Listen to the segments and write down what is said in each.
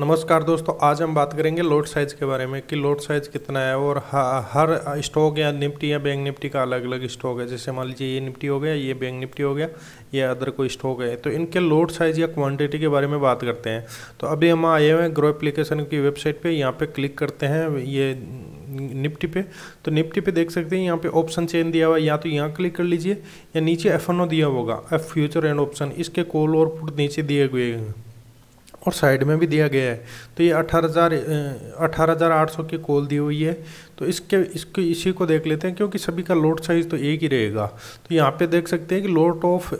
नमस्कार दोस्तों, आज हम बात करेंगे लॉट साइज़ के बारे में कि लॉट साइज़ कितना है। और हर स्टॉक या निफ्टी या बैंक निफ्टी का अलग अलग स्टॉक है। जैसे मान लीजिए ये निफ्टी हो गया, ये बैंक निफ्टी हो गया, ये अदर कोई स्टॉक है। तो इनके लॉट साइज़ या क्वांटिटी के बारे में बात करते हैं। तो अभी हम आए हुए हैं ग्रो एप्लीकेशन की वेबसाइट पर। यहाँ पर क्लिक करते हैं ये निफ्टी पे। तो निफ्टी पे देख सकते हैं यहाँ पे ऑप्शन चेन दिया हुआ है, या तो यहाँ क्लिक कर लीजिए या नीचे F&O दिया होगा, एफ फ्यूचर एंड ऑप्शन। इसके कॉल और पुट नीचे दिए हुए हैं और साइड में भी दिया गया है। तो ये 18,800 की कॉल दी हुई है। तो इसी को देख लेते हैं क्योंकि सभी का लॉट साइज़ तो एक ही रहेगा। तो यहाँ पे देख सकते हैं कि लॉट ऑफ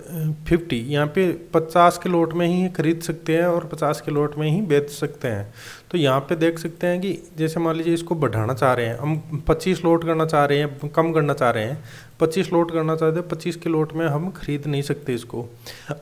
50, यहाँ पे 50 के लॉट में ही खरीद सकते हैं और 50 के लॉट में ही बेच सकते हैं। तो यहाँ पे देख सकते हैं कि जैसे मान लीजिए इसको बढ़ाना चाह रहे हैं, हम 25 लॉट करना चाह रहे हैं, कम करना चाह रहे हैं, 25 लॉट करना चाहते हैं, 25 के लॉट में हम खरीद नहीं सकते इसको।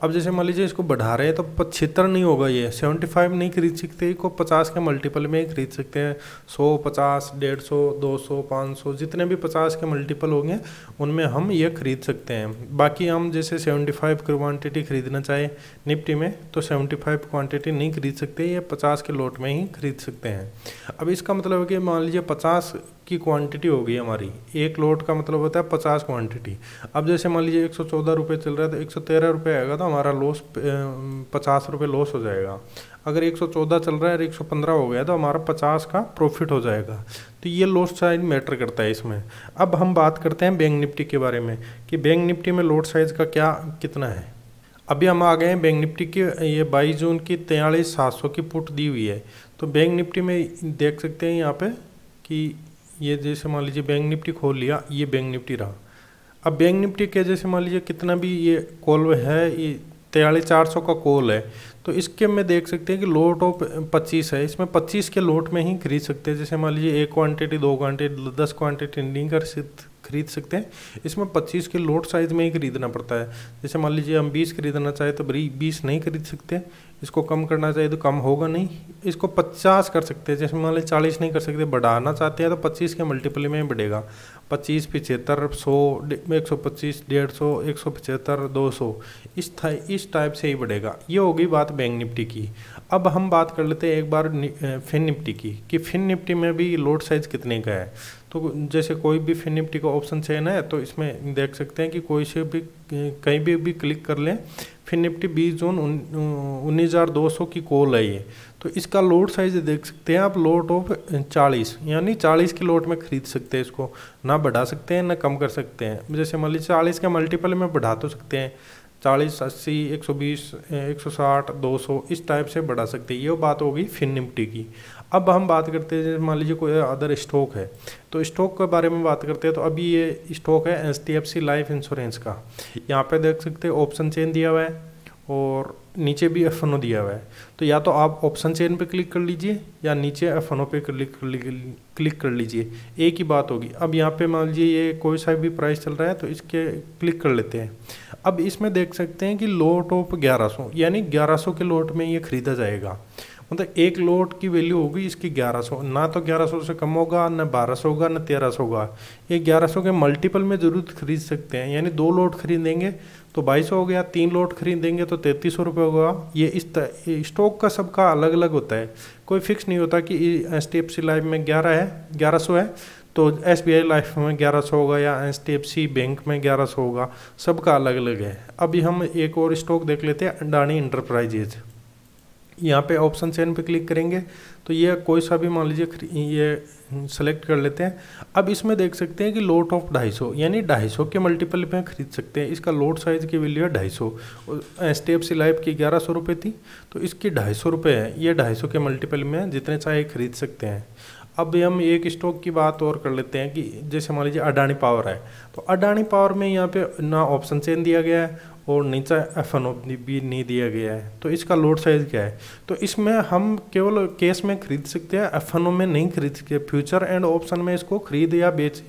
अब जैसे मान लीजिए इसको बढ़ा रहे हैं तो 75 नहीं होगा, ये 75 नहीं खरीद सकते, इसको 50 के मल्टीपल में ही खरीद सकते हैं। 100, 50, 150, 200, 500, जितने भी 50 के मल्टीपल होंगे उनमें हम ये खरीद सकते हैं। बाकी हम जैसे 75 क्वांटिटी खरीदना चाहें निफ्टी में तो 75 क्वांटिटी नहीं खरीद सकते, ये 50 के लॉट में ही खरीद सकते हैं। अब इसका मतलब है कि मान लीजिए 50 की क्वांटिटी होगी हमारी, एक लॉट का मतलब होता है 50 क्वांटिटी। अब जैसे मान लीजिए 114 रुपये चल रहा है तो 113 रुपये आएगा, तो हमारा लॉस 50 रुपये लॉस हो जाएगा। अगर 114 चल रहा है और 115 हो गया तो हमारा 50 का प्रॉफिट हो जाएगा। तो ये लॉट साइज मैटर करता है इसमें। अब हम बात करते हैं बैंक निफ्टी के बारे में कि बैंक निफ्टी में लॉट साइज़ का कितना है। अभी हम आ गए हैं बैंक निफ्टी की, ये 22 जून की 43,700 की पुट दी हुई है। तो बैंक निफ्टी में देख सकते हैं यहाँ पे कि ये जैसे मान लीजिए बैंक निफ्टी खोल लिया, ये बैंक निफ्टी रहा। अब बैंक निफ्टी के जैसे मान लीजिए कितना भी ये कॉल है, ये 43,400 का कॉल है। तो इसके में देख सकते हैं कि लॉट ऑफ 25 है, इसमें 25 के लॉट में ही खरीद सकते हैं। जैसे मान लीजिए 1 क्वांटिटी, 2 क्वांटिटी, 10 क्वांटिटी नहीं कर खरीद सकते हैं, इसमें 25 के लॉट साइज़ में ही खरीदना पड़ता है। जैसे मान लीजिए हम 20 खरीदना चाहे तो 20 नहीं खरीद सकते, इसको कम करना चाहिए तो कम होगा नहीं, इसको 50 कर सकते हैं। जैसे मान लीजिए 40 नहीं कर सकते, बढ़ाना चाहते हैं तो 25 के मल्टीपल में ही बढ़ेगा, 25, 75, 100, 125, 150, 175, 200, इस टाइप से ही बढ़ेगा। ये होगी बात बैंक निफ्टी की। अब हम बात कर लेते हैं एक बार फिन निफ्टी की कि फिन निफ्टी में भी लॉट साइज़ कितने का है। तो जैसे कोई भी फिन निफ्टी का ऑप्शन चयन है तो इसमें देख सकते हैं कि कोई से भी कहीं भी क्लिक कर लें। फिन निफ्टी 20 जून 19,200 की कॉल है ये। तो इसका लॉट साइज देख सकते हैं आप, लॉट ऑफ 40, यानी 40 के लॉट में खरीद सकते हैं। इसको ना बढ़ा सकते हैं ना कम कर सकते हैं। जैसे मान लीजिए 40 के मल्टीपल में बढ़ा तो सकते हैं, 40, 80, 120, 160, 200 इस टाइप से बढ़ा सकते हैं। ये बात होगी फिन निफ्टी की। अब हम बात करते हैं जैसे मान लीजिए कोई अदर स्टॉक है, तो स्टॉक के बारे में बात करते हैं। तो अभी ये स्टॉक है HDFC लाइफ इंश्योरेंस का। यहाँ पे देख सकते हैं ऑप्शन चेन दिया हुआ है और नीचे भी F&O दिया हुआ है। तो या तो आप ऑप्शन चेन पे क्लिक कर लीजिए या नीचे F&O पे क्लिक कर लीजिए, एक ही बात होगी। अब यहाँ पे मान लीजिए ये कोई सा भी प्राइस चल रहा है तो इसके क्लिक कर लेते हैं। अब इसमें देख सकते हैं कि लॉट ऑफ 1100, यानी 1100 के लॉट में ये खरीदा जाएगा। मतलब एक लॉट की वैल्यू होगी इसकी 1100, ना तो 1100 से कम होगा, ना 1200 होगा, ना 1300 होगा। ये 1100 के मल्टीपल में ज़रूर खरीद सकते हैं, यानी 2 लॉट खरीदेंगे तो 2200 हो गया, 3 लॉट खरीदेंगे तो 3300 रुपये होगा। ये इस स्टॉक का सबका अलग अलग होता है, कोई फिक्स नहीं होता कि STFC लाइफ में 1100 है तो SBI लाइफ में 1100 होगा या HDFC बैंक में 1100 होगा, सबका अलग अलग है। अभी हम एक और स्टॉक देख लेते हैं, अडानी एंटरप्राइजेज। यहाँ पे ऑप्शन चेन पे क्लिक करेंगे तो ये कोई सा भी मान लीजिए ये सेलेक्ट कर लेते हैं। अब इसमें देख सकते हैं कि लॉट ऑफ 250, यानी 250 के मल्टीपल में खरीद सकते हैं। इसका लॉट साइज़ की वैल्यू है 250। HDFC लाइफ की 1100 रुपये थी तो इसकी 250 रुपये है, ये 250 के मल्टीपल में जितने चाहे खरीद सकते हैं। अब हम एक स्टॉक की बात और कर लेते हैं कि जैसे मान लीजिए अडानी पावर है। तो अडानी पावर में यहाँ पे ना ऑप्शन चेन दिया गया है और नीचे F&O भी नहीं दिया गया है। तो इसका लॉट साइज़ क्या है, तो इसमें हम केवल कैश में खरीद सकते हैं, F&O में नहीं खरीद सकते। फ्यूचर एंड ऑप्शन में इसको खरीद या बेच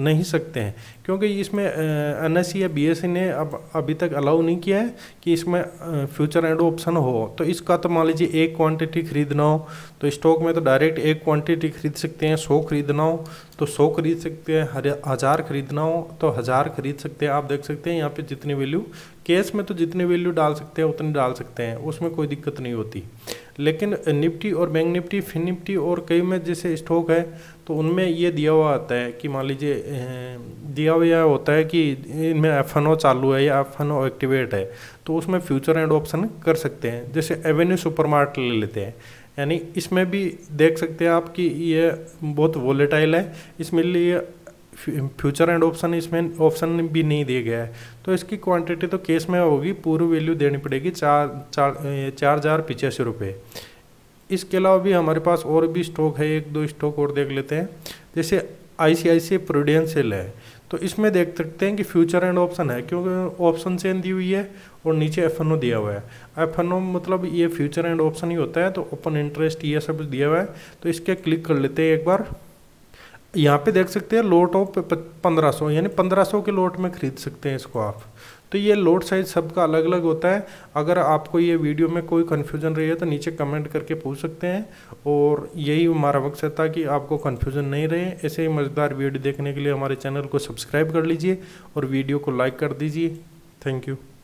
नहीं सकते हैं क्योंकि इसमें NSE या BSE ने अब अभी तक अलाउ नहीं किया है कि इसमें फ्यूचर एंड ऑप्शन हो। तो इसका तो मान लीजिए 1 क्वांटिटी खरीदना हो तो स्टॉक में तो डायरेक्ट 1 क्वांटिटी खरीद सकते हैं, 100 खरीदना हो तो 100 खरीद सकते हैं, 1000 खरीदना हो तो 1000 खरीद सकते हैं। आप देख सकते हैं यहाँ पे जितनी वैल्यू, केस में तो जितनी वैल्यू डाल सकते हैं उतनी डाल सकते हैं, उसमें कोई दिक्कत नहीं होती। लेकिन निफ्टी और बैंक निफ्टी, फिन निफ्टी और कई में जैसे स्टॉक है तो उनमें ये दिया हुआ आता है कि मान लीजिए दिया हुआ यह होता है कि इनमें एफ&ओ चालू है या एफ&ओ एक्टिवेट है तो उसमें फ्यूचर एंड ऑप्शन कर सकते हैं। जैसे एवेन्यू सुपरमार्केट ले लेते हैं, यानी इसमें भी देख सकते हैं आप कि ये बहुत वोलेटाइल है, इसमें लिए फ्यूचर एंड ऑप्शन इसमें ऑप्शन भी नहीं दिया गया है। तो इसकी क्वांटिटी तो केस में होगी, पूर्व वैल्यू देनी पड़ेगी 4,085 रुपये। इसके अलावा भी हमारे पास और भी स्टॉक है, एक दो स्टॉक और देख लेते हैं। जैसे ICICI प्रूडेंशियल है तो इसमें देख सकते हैं कि फ्यूचर एंड ऑप्शन है क्योंकि ऑप्शन चेन दी हुई है और नीचे एफ&ओ दिया हुआ है। एफ&ओ मतलब ये फ्यूचर एंड ऑप्शन ही होता है, तो ओपन इंटरेस्ट ये सब दिया हुआ है। तो इसके क्लिक कर लेते हैं एक बार, यहाँ पे देख सकते हैं लोट ऑफ 1500, यानी 1500 के लोट में खरीद सकते हैं इसको आप। तो ये लोट साइज सबका अलग अलग होता है। अगर आपको ये वीडियो में कोई कन्फ्यूजन रही है तो नीचे कमेंट करके पूछ सकते हैं, और यही हमारा मकसद था कि आपको कन्फ्यूजन नहीं रहे। ऐसे ही मज़ेदार वीडियो देखने के लिए हमारे चैनल को सब्सक्राइब कर लीजिए और वीडियो को लाइक कर दीजिए। Thank you.